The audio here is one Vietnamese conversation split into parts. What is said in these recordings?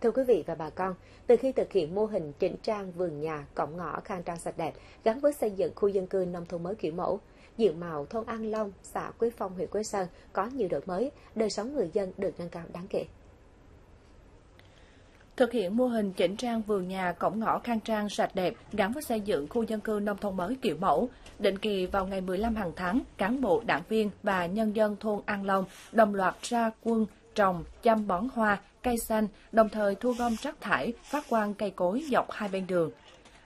Thưa quý vị và bà con, từ khi thực hiện mô hình chỉnh trang vườn nhà, cổng ngõ khang trang sạch đẹp gắn với xây dựng khu dân cư nông thôn mới kiểu mẫu, diện mạo thôn An Long, xã Quế Phong, huyện Quế Sơn có nhiều đổi mới, đời sống người dân được nâng cao đáng kể. Thực hiện mô hình chỉnh trang vườn nhà, cổng ngõ khang trang sạch đẹp gắn với xây dựng khu dân cư nông thôn mới kiểu mẫu, định kỳ vào ngày 15 hàng tháng, cán bộ, đảng viên và nhân dân thôn An Long đồng loạt ra quân trồng, chăm bón hoa, cây xanh, đồng thời thu gom rác thải, phát quang cây cối dọc hai bên đường.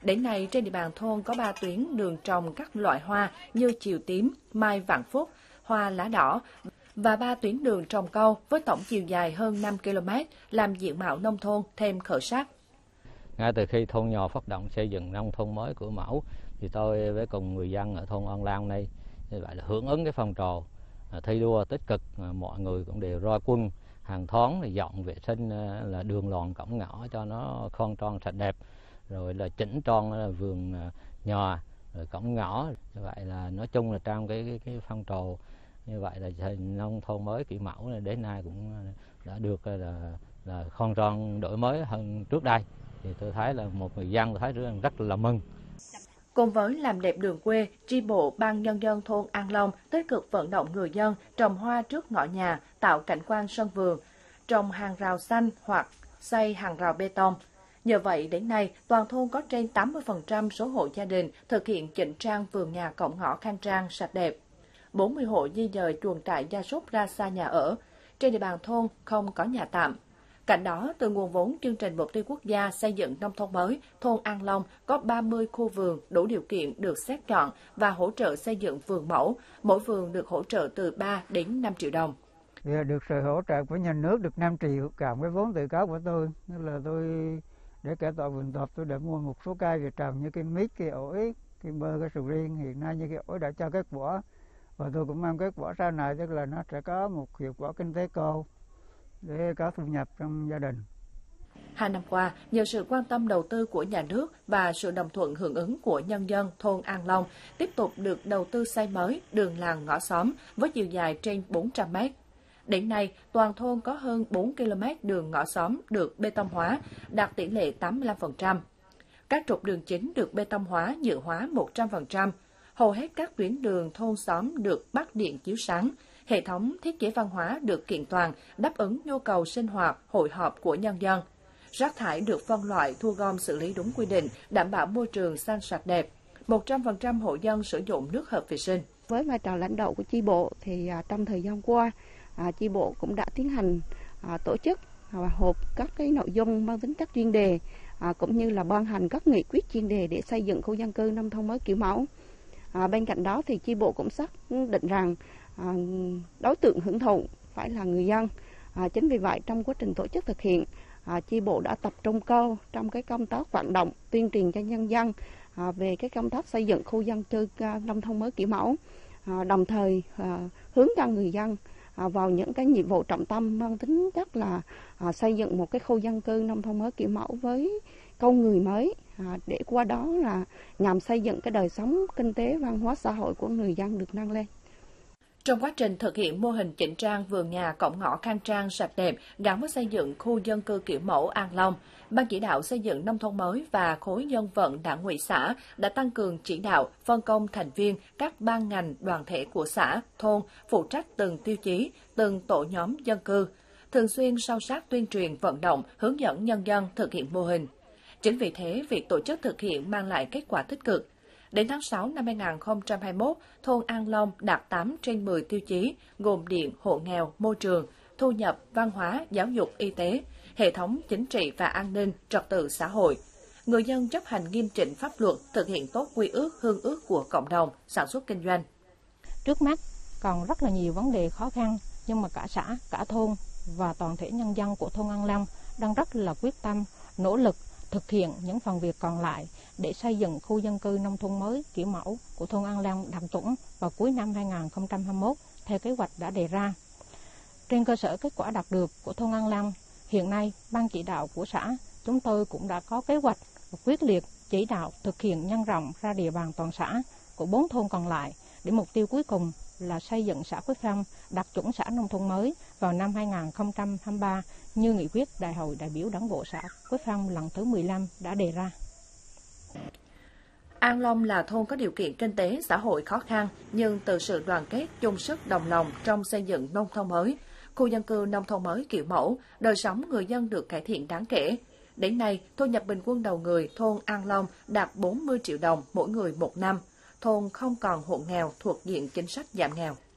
Đến nay, trên địa bàn thôn có 3 tuyến đường trồng các loại hoa như chiều tím, mai vạn phúc, hoa lá đỏ và 3 tuyến đường trồng câu với tổng chiều dài hơn 5 km, làm diện mạo nông thôn thêm khởi sắc. Ngay từ khi thôn nhỏ phát động xây dựng nông thôn mới kiểu mẫu, thì tôi với cùng người dân ở thôn An Long này lại là hưởng ứng cái phong trào thi đua tích cực, mọi người cũng đều ra quân hàng tháng thì dọn vệ sinh là đường làng cổng ngõ cho nó khang trang sạch đẹp, rồi là chỉnh trang vườn nhà, rồi cổng ngõ. Như vậy là nói chung là trong cái phong trào như vậy là nông thôn mới kiểu mẫu này đến nay cũng đã được là khang trang đổi mới hơn trước đây, thì tôi thấy là một người dân tôi thấy rất là mừng. Cùng với làm đẹp đường quê, chi bộ Ban Nhân dân thôn An Long tích cực vận động người dân trồng hoa trước ngõ nhà, tạo cảnh quan sân vườn, trồng hàng rào xanh hoặc xây hàng rào bê tông. Nhờ vậy, đến nay, toàn thôn có trên 80% số hộ gia đình thực hiện chỉnh trang vườn nhà, cổng ngõ khang trang, sạch đẹp. 40 hộ di dời chuồng trại gia súc ra xa nhà ở. Trên địa bàn thôn không có nhà tạm. Cạnh đó, từ nguồn vốn chương trình mục tiêu quốc gia xây dựng nông thôn mới, thôn An Long có 30 khu vườn đủ điều kiện được xét chọn và hỗ trợ xây dựng vườn mẫu, mỗi vườn được hỗ trợ từ 3 đến 5 triệu đồng. Được sự hỗ trợ của nhà nước được 5 triệu, cảm với vốn tự có của tôi, nên là tôi để cải tạo vườn tập, tôi đã mua một số cây về trồng như cây mít, cây ổi, cây bơ, cây sầu riêng, hiện nay như cây ổi đã cho kết quả và tôi cũng mong kết quả sau này tức là nó sẽ có một hiệu quả kinh tế cao, để có thu nhập trong gia đình. 2 năm qua, nhờ sự quan tâm đầu tư của nhà nước và sự đồng thuận hưởng ứng của nhân dân thôn An Long tiếp tục được đầu tư xây mới đường làng ngõ xóm với chiều dài trên 400 mét. Đến nay, toàn thôn có hơn 4 km đường ngõ xóm được bê tông hóa, đạt tỷ lệ 85%. Các trục đường chính được bê tông hóa, nhựa hóa 100%. Hầu hết các tuyến đường thôn xóm được bắt điện chiếu sáng. Hệ thống thiết chế văn hóa được kiện toàn, đáp ứng nhu cầu sinh hoạt, hội họp của nhân dân. Rác thải được phân loại, thu gom xử lý đúng quy định, đảm bảo môi trường xanh sạch đẹp. 100% hộ dân sử dụng nước hợp vệ sinh. Với vai trò lãnh đạo của chi bộ thì trong thời gian qua, chi bộ cũng đã tiến hành tổ chức và họp các cái nội dung mang tính chất chuyên đề, cũng như là ban hành các nghị quyết chuyên đề để xây dựng khu dân cư nông thôn mới kiểu mẫu. Bên cạnh đó thì chi bộ cũng xác định rằng đối tượng hưởng thụ phải là người dân. Chính vì vậy trong quá trình tổ chức thực hiện, chi bộ đã tập trung cao trong cái công tác vận động tuyên truyền cho nhân dân về cái công tác xây dựng khu dân cư nông thôn mới kiểu mẫu, đồng thời hướng cho người dân vào những cái nhiệm vụ trọng tâm mang tính chất là xây dựng một cái khu dân cư nông thôn mới kiểu mẫu với con người mới, để qua đó là nhằm xây dựng cái đời sống kinh tế văn hóa xã hội của người dân được nâng lên. Trong quá trình thực hiện mô hình chỉnh trang vườn nhà, cổng ngõ khang trang sạch đẹp gắn với xây dựng khu dân cư kiểu mẫu An Long, Ban chỉ đạo xây dựng nông thôn mới và khối dân vận Đảng ủy xã đã tăng cường chỉ đạo, phân công thành viên các ban ngành, đoàn thể của xã, thôn phụ trách từng tiêu chí, từng tổ nhóm dân cư, thường xuyên sâu sát tuyên truyền vận động, hướng dẫn nhân dân thực hiện mô hình. Chính vì thế, việc tổ chức thực hiện mang lại kết quả tích cực. Đến tháng 6 năm 2021, thôn An Long đạt 8 trên 10 tiêu chí, gồm điện, hộ nghèo, môi trường, thu nhập, văn hóa, giáo dục, y tế, hệ thống chính trị và an ninh, trật tự xã hội. Người dân chấp hành nghiêm chỉnh pháp luật, thực hiện tốt quy ước, hương ước của cộng đồng, sản xuất kinh doanh. Trước mắt còn rất là nhiều vấn đề khó khăn, nhưng mà cả xã, cả thôn và toàn thể nhân dân của thôn An Long đang rất là quyết tâm, nỗ lực thực hiện những phần việc còn lại để xây dựng khu dân cư nông thôn mới kiểu mẫu của thôn An Long đạt chuẩn vào cuối năm 2021 theo kế hoạch đã đề ra. Trên cơ sở kết quả đạt được của thôn An Long, hiện nay ban chỉ đạo của xã chúng tôi cũng đã có kế hoạch quyết liệt chỉ đạo thực hiện nhân rộng ra địa bàn toàn xã của 4 thôn còn lại để mục tiêu cuối cùng là xây dựng xã Quế Phong đạt chuẩn xã nông thôn mới vào năm 2023 như nghị quyết Đại hội đại biểu Đảng bộ xã Quế Phong lần thứ 15 đã đề ra. An Long là thôn có điều kiện kinh tế, xã hội khó khăn, nhưng từ sự đoàn kết, chung sức, đồng lòng trong xây dựng nông thôn mới, khu dân cư nông thôn mới kiểu mẫu, đời sống người dân được cải thiện đáng kể. Đến nay, thu nhập bình quân đầu người thôn An Long đạt 40 triệu đồng mỗi người một năm. Thôn không còn hộ nghèo thuộc diện chính sách giảm nghèo.